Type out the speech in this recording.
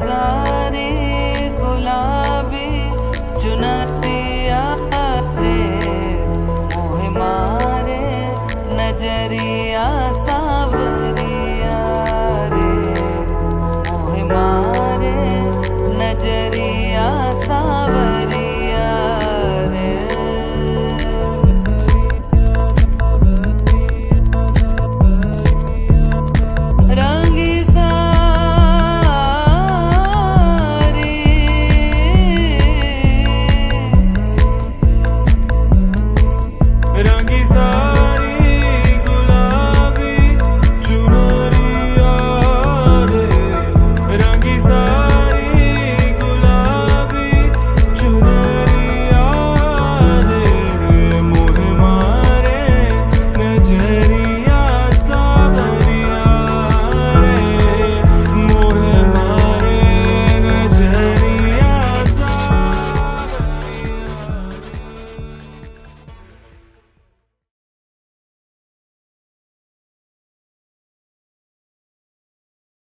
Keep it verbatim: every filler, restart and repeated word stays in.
Rangisari.